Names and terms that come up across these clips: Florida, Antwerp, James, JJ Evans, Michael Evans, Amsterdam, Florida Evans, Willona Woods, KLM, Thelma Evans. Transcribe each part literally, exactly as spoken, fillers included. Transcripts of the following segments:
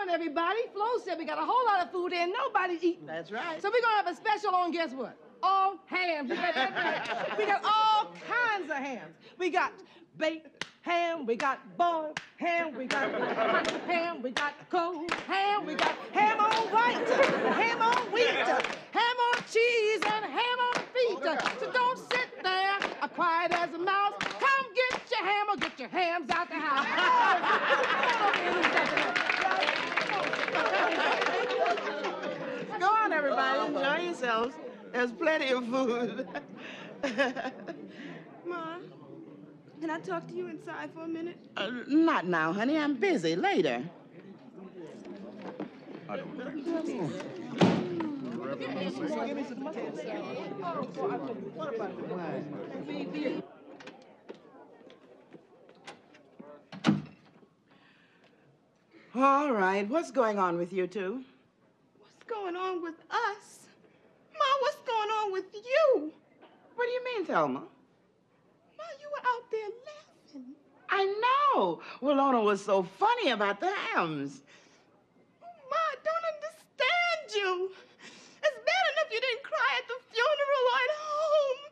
morning, everybody. Flo said we got a whole lot of food and nobody's eating. That's right. So we're going to have a special on, guess what? All hams. You got that right. We got all kinds of hams. We got baked ham, we got boiled ham, we got hot ham, we got cold ham, we got ham on white, ham on wheat, ham on cheese, and ham on feet. So don't sit there quiet as a mouse. Come get your ham or get your hams out the house. Go on, everybody. Enjoy yourselves. There's plenty of food. Ma, can I talk to you inside for a minute? Uh, not now, honey. I'm busy. Later. I don't think. All right. What's going on with you two? What's going on with us? Ma, what's going on with you? What do you mean, Thelma? Ma, you were out there laughing. I know. Willona was so funny about the hams. Ma, I don't understand you. It's bad enough you didn't cry at the funeral or at home,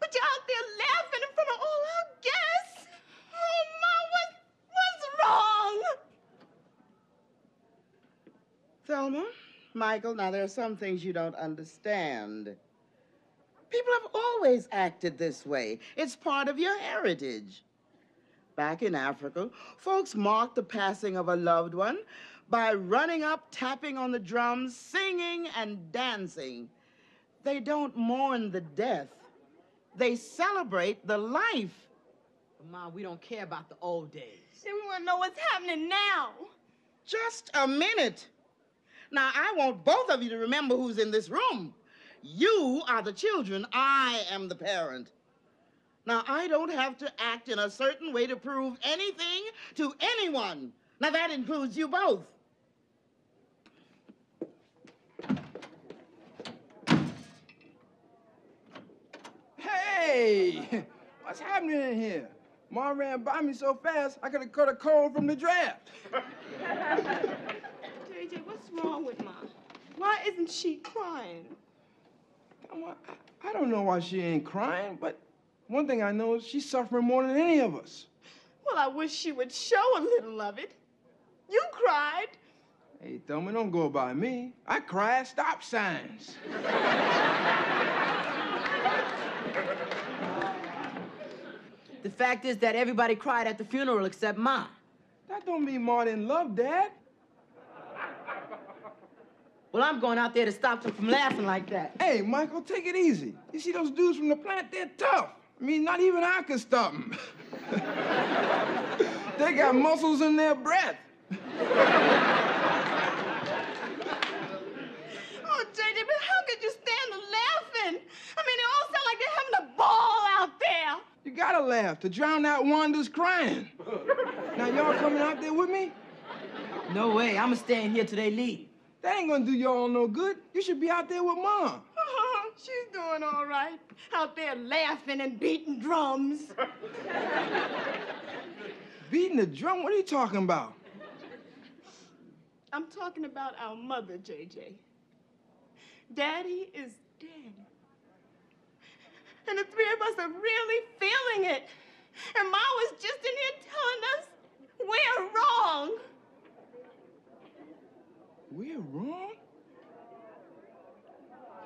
but you're out there laughing in front of all our guests. Oh, Ma, what, what's wrong? Thelma? Michael, now there are some things you don't understand. People have always acted this way. It's part of your heritage. Back in Africa, folks marked the passing of a loved one by running up, tapping on the drums, singing and dancing. They don't mourn the death. They celebrate the life. Ma, we don't care about the old days. Then we want to know what's happening now. Just a minute. Now, I want both of you to remember who's in this room. You are the children. I am the parent. Now, I don't have to act in a certain way to prove anything to anyone. Now, that includes you both. Hey! What's happening in here? Mom ran by me so fast, I could have caught a cold from the draft. J J, what's wrong with Ma? Why isn't she crying? I don't know why she ain't crying, but one thing I know is she's suffering more than any of us. Well, I wish she would show a little of it. You cried. Hey, Thelma, don't go by me. I cry at stop signs. The fact is that everybody cried at the funeral except Ma. That don't mean Ma didn't love Dad. Well, I'm going out there to stop them from laughing like that. Hey, Michael, take it easy. You see those dudes from the plant? They're tough. I mean, not even I could stop them. They got muscles in their breath. Oh, J J, but how could you stand the laughing? I mean, they all sound like they're having a ball out there. You gotta laugh to drown out Wanda's crying. Now, y'all coming out there with me? No way. I'm gonna stand here till they leave. That ain't gonna do y'all no good. You should be out there with Mom. Oh, she's doing all right. Out there laughing and beating drums. Beating the drum? What are you talking about? I'm talking about our mother, J J. Daddy is dead. And the three of us are really feeling it. And Ma was just in here telling us we're wrong. We're wrong?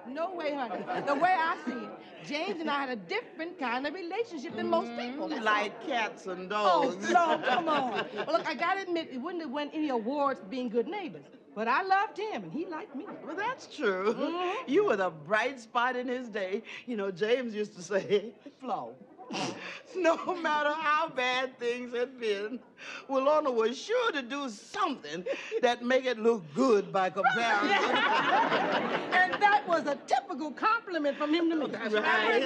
No way, honey. The way I see it, James and I had a different kind of relationship than most people. Mm, like all. Cats and dogs. Oh, no, come on. Well, look, I gotta admit, it wouldn't have won any awards for being good neighbors. But I loved him, and he liked me. Well, that's true. Mm-hmm. You were the bright spot in his day. You know, James used to say, Flo. No matter how bad things had been, Willona was sure to do something that made it look good by comparison. And that was a typical compliment from him to me. That's right.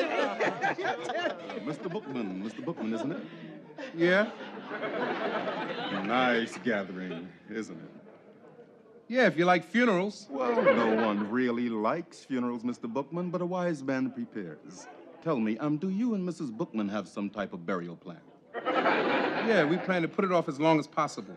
Mister Bookman, Mister Bookman, isn't it? Yeah. Nice gathering, isn't it? Yeah, if you like funerals. Well, no one really likes funerals, Mister Bookman, but a wise man prepares. Tell me, um, do you and Missus Bookman have some type of burial plan? Yeah, we plan to put it off as long as possible.